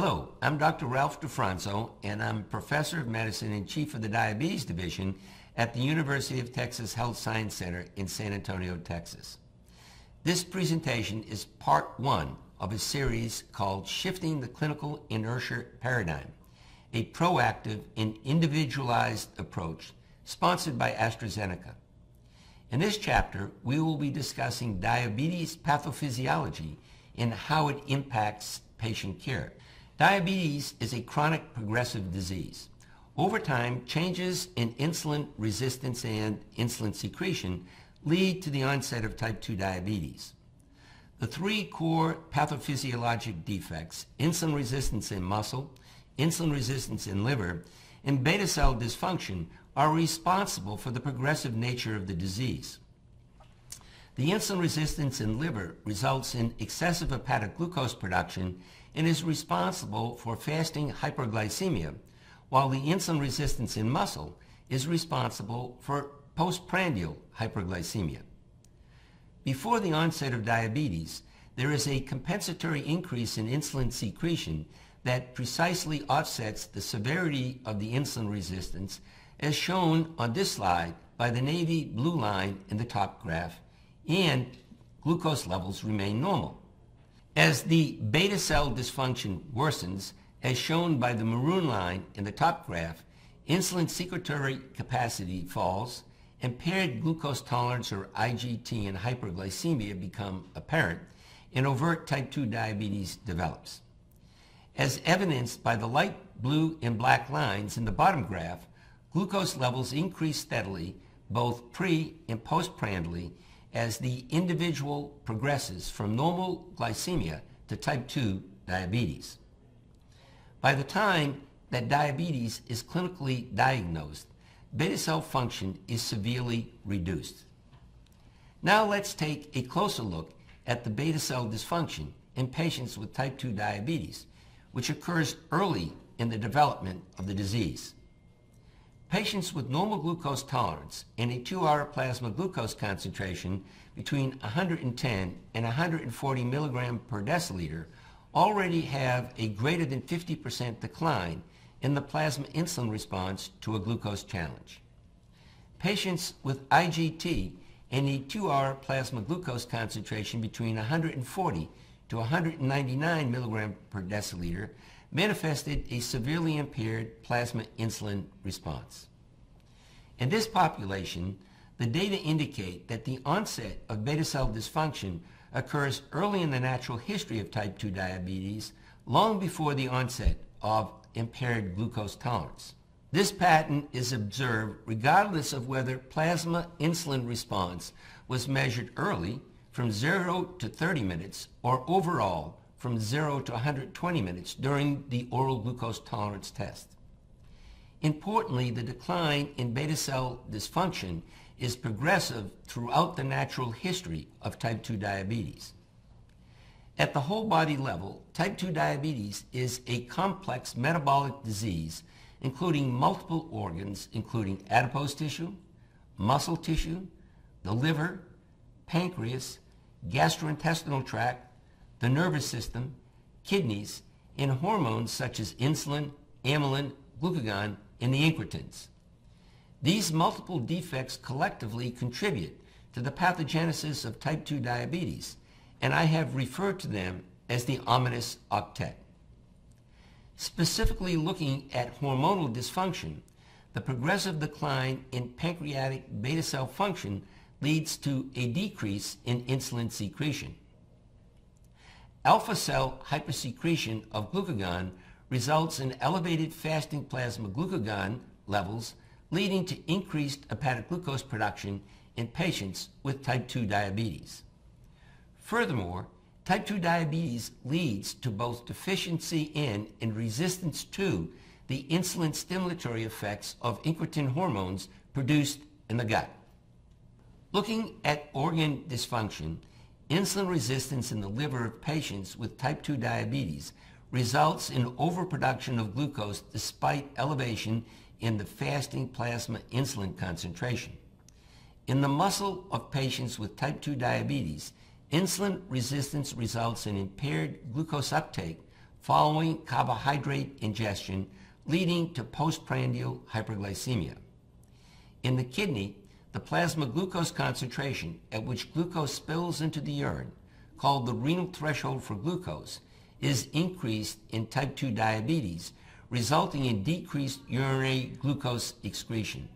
Hello, I'm Dr. Ralph Defronzo, and I'm Professor of Medicine and Chief of the Diabetes Division at the University of Texas Health Science Center in San Antonio, Texas. This presentation is part one of a series called Shifting the Clinical Inertia Paradigm, a proactive and individualized approach sponsored by AstraZeneca. In this chapter, we will be discussing diabetes pathophysiology and how it impacts patient care. Diabetes is a chronic progressive disease. Over time, changes in insulin resistance and insulin secretion lead to the onset of type 2 diabetes. The three core pathophysiologic defects, insulin resistance in muscle, insulin resistance in liver, and beta cell dysfunction, are responsible for the progressive nature of the disease. The insulin resistance in liver results in excessive hepatic glucose production and is responsible for fasting hyperglycemia, while the insulin resistance in muscle is responsible for postprandial hyperglycemia. Before the onset of diabetes, there is a compensatory increase in insulin secretion that precisely offsets the severity of the insulin resistance, as shown on this slide by the navy blue line in the top graph, and glucose levels remain normal. As the beta cell dysfunction worsens, as shown by the maroon line in the top graph, insulin secretory capacity falls, impaired glucose tolerance or IGT and hyperglycemia become apparent, and overt type 2 diabetes develops. As evidenced by the light blue and black lines in the bottom graph, glucose levels increase steadily, both pre and postprandially, as the individual progresses from normal glycemia to type 2 diabetes. By the time that diabetes is clinically diagnosed, beta cell function is severely reduced. Now let's take a closer look at the beta cell dysfunction in patients with type 2 diabetes, which occurs early in the development of the disease. Patients with normal glucose tolerance and a 2-hour plasma glucose concentration between 110 and 140 milligrams per deciliter already have a greater than 50% decline in the plasma insulin response to a glucose challenge. Patients with IGT and a 2-hour plasma glucose concentration between 140 to 199 milligrams per deciliter manifested a severely impaired plasma insulin response. In this population, the data indicate that the onset of beta cell dysfunction occurs early in the natural history of type 2 diabetes, long before the onset of impaired glucose tolerance. This pattern is observed regardless of whether plasma insulin response was measured early, from 0 to 30 minutes, or overall, from 0 to 120 minutes during the oral glucose tolerance test. Importantly, the decline in beta cell dysfunction is progressive throughout the natural history of type 2 diabetes. At the whole body level, type 2 diabetes is a complex metabolic disease, including multiple organs, including adipose tissue, muscle tissue, the liver, pancreas, gastrointestinal tract, the nervous system, kidneys, and hormones such as insulin, amylin, glucagon, and the incretins. These multiple defects collectively contribute to the pathogenesis of type 2 diabetes, and I have referred to them as the ominous octet. Specifically looking at hormonal dysfunction, the progressive decline in pancreatic beta cell function leads to a decrease in insulin secretion. Alpha cell hypersecretion of glucagon results in elevated fasting plasma glucagon levels, leading to increased hepatic glucose production in patients with type 2 diabetes. Furthermore, type 2 diabetes leads to both deficiency in and resistance to the insulin stimulatory effects of incretin hormones produced in the gut. Looking at organ dysfunction, insulin resistance in the liver of patients with type 2 diabetes results in overproduction of glucose despite elevation in the fasting plasma insulin concentration. In the muscle of patients with type 2 diabetes, insulin resistance results in impaired glucose uptake following carbohydrate ingestion, leading to postprandial hyperglycemia. In the kidney, the plasma glucose concentration at which glucose spills into the urine, called the renal threshold for glucose, is increased in type 2 diabetes, resulting in decreased urinary glucose excretion.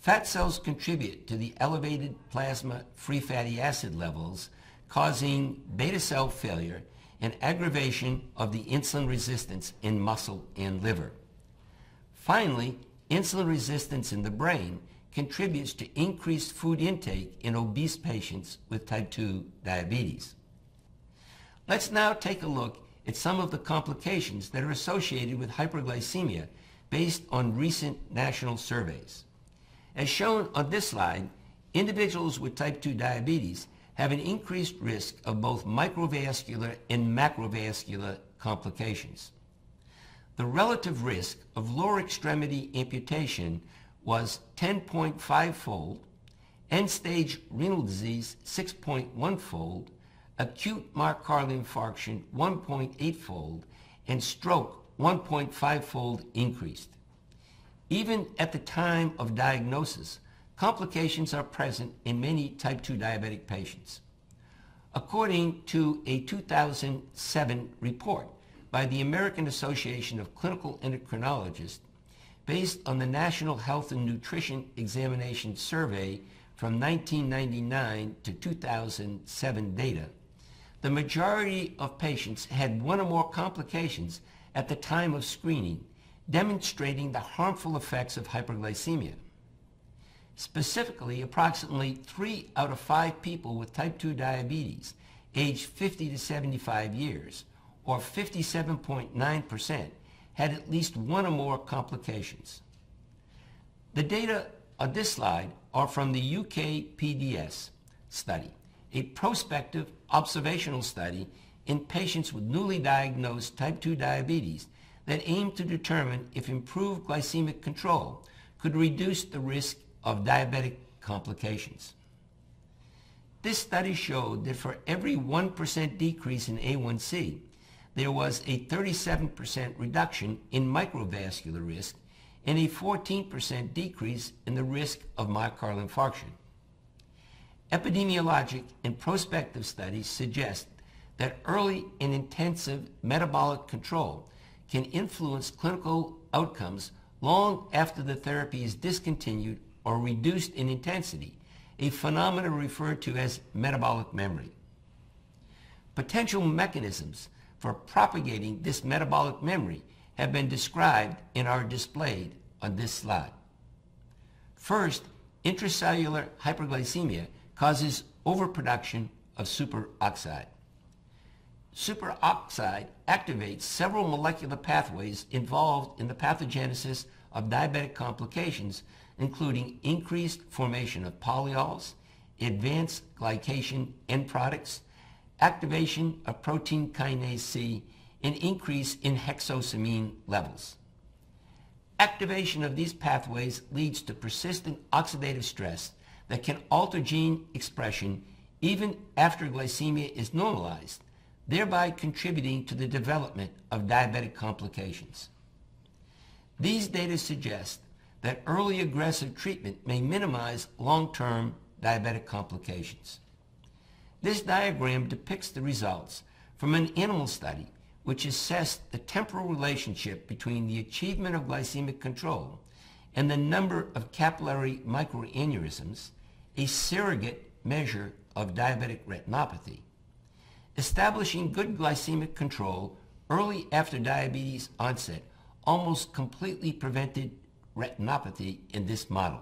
Fat cells contribute to the elevated plasma free fatty acid levels, causing beta cell failure and aggravation of the insulin resistance in muscle and liver. Finally, insulin resistance in the brain contributes to increased food intake in obese patients with type 2 diabetes. Let's now take a look at some of the complications that are associated with hyperglycemia based on recent national surveys. As shown on this slide, individuals with type 2 diabetes have an increased risk of both microvascular and macrovascular complications. The relative risk of lower extremity amputation was 10.5-fold, end-stage renal disease 6.1-fold, acute myocardial infarction 1.8-fold, and stroke 1.5-fold increased. Even at the time of diagnosis, complications are present in many type 2 diabetic patients. According to a 2007 report by the American Association of Clinical Endocrinologists, based on the National Health and Nutrition Examination Survey from 1999 to 2007 data, the majority of patients had one or more complications at the time of screening, demonstrating the harmful effects of hyperglycemia. Specifically, approximately 3 out of 5 people with type 2 diabetes aged 50 to 75 years, or 57.9%, had at least one or more complications. The data on this slide are from the UKPDS study, a prospective observational study in patients with newly diagnosed type 2 diabetes that aimed to determine if improved glycemic control could reduce the risk of diabetic complications. This study showed that for every 1% decrease in A1C, there was a 37% reduction in microvascular risk and a 14% decrease in the risk of myocardial infarction. Epidemiologic and prospective studies suggest that early and intensive metabolic control can influence clinical outcomes long after the therapy is discontinued or reduced in intensity, a phenomenon referred to as metabolic memory. Potential mechanisms for propagating this metabolic memory have been described and are displayed on this slide. First, intracellular hyperglycemia causes overproduction of superoxide. Superoxide activates several molecular pathways involved in the pathogenesis of diabetic complications, including increased formation of polyols, advanced glycation end products, activation of protein kinase C, and increase in hexosamine levels. Activation of these pathways leads to persistent oxidative stress that can alter gene expression even after glycemia is normalized, thereby contributing to the development of diabetic complications. These data suggest that early aggressive treatment may minimize long-term diabetic complications. This diagram depicts the results from an animal study which assessed the temporal relationship between the achievement of glycemic control and the number of capillary microaneurysms, a surrogate measure of diabetic retinopathy. Establishing good glycemic control early after diabetes onset almost completely prevented retinopathy in this model.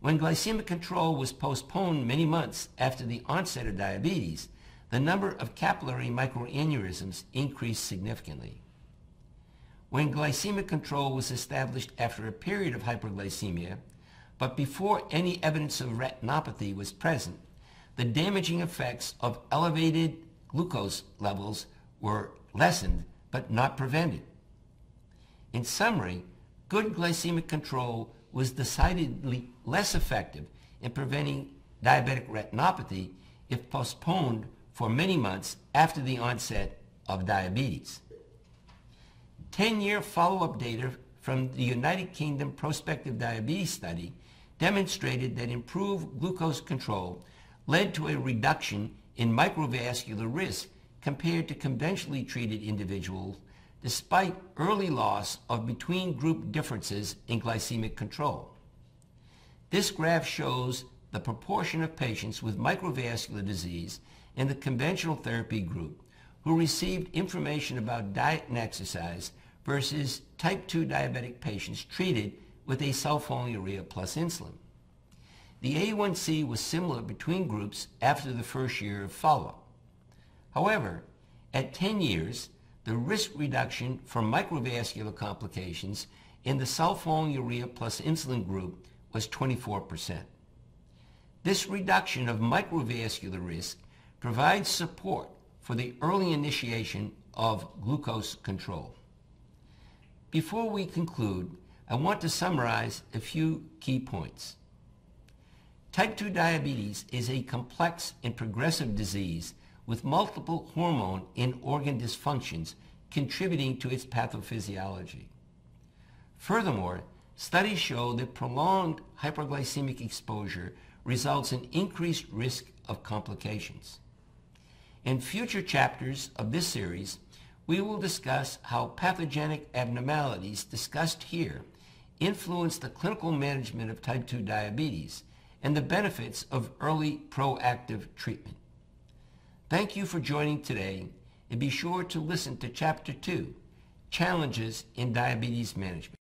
When glycemic control was postponed many months after the onset of diabetes, the number of capillary microaneurysms increased significantly. When glycemic control was established after a period of hyperglycemia, but before any evidence of retinopathy was present, the damaging effects of elevated glucose levels were lessened but not prevented. In summary, good glycemic control was decidedly less effective in preventing diabetic retinopathy if postponed for many months after the onset of diabetes. 10-year follow-up data from the United Kingdom prospective diabetes study demonstrated that improved glucose control led to a reduction in microvascular risk compared to conventionally treated individuals, despite early loss of between-group differences in glycemic control. This graph shows the proportion of patients with microvascular disease in the conventional therapy group who received information about diet and exercise versus type 2 diabetic patients treated with a sulfonylurea plus insulin. The A1C was similar between groups after the first year of follow-up. However, at 10 years, the risk reduction from microvascular complications in the sulfonylurea plus insulin group was 24%. This reduction of microvascular risk provides support for the early initiation of glucose control. Before we conclude, I want to summarize a few key points. Type 2 diabetes is a complex and progressive disease with multiple hormone and organ dysfunctions contributing to its pathophysiology. Furthermore, studies show that prolonged hyperglycemic exposure results in increased risk of complications. In future chapters of this series, we will discuss how pathogenic abnormalities discussed here influence the clinical management of type 2 diabetes and the benefits of early proactive treatment. Thank you for joining today, and be sure to listen to Chapter 2, Challenges in Diabetes Management.